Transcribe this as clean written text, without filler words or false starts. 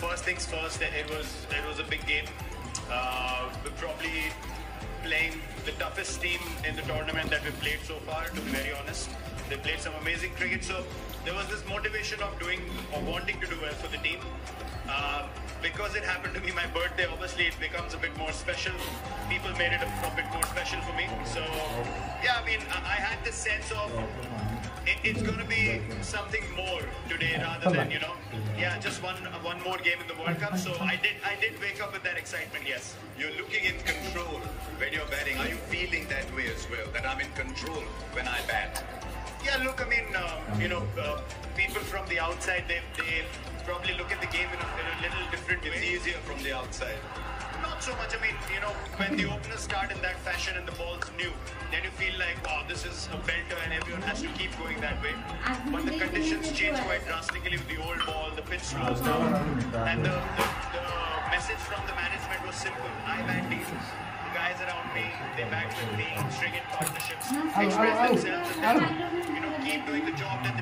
first things first, it was a big game. We're probably playing the toughest team in the tournament that we've played so far, to be very honest. They played some amazing cricket, so there was this motivation of doing or wanting to do well for the team. Because it happened to be my birthday, obviously it becomes a bit more special. People made it a bit more special for me. So, yeah, I mean, I had this sense of it's going to be something more today rather than, you know, yeah, just one more game in the World Cup. So I did wake up with that excitement, yes. You're looking in control when you're batting. Are you feeling that way as well, that I'm in control when I bat? Yeah, look, I mean, you know, people from the outside, they probably look at the game in a little different way. It's easier from the outside. Not so much. I mean, you know, when the openers start in that fashion and the ball's new, then you feel like, wow, this is a belter and everyone has to keep going that way. But the conditions change quite drastically with the old ball, the pitch slows down, and the message from the management was simple. I bat decent. The guys around me, they bat with me, string in partnerships, express themselves, and then, you know, keep doing the job that they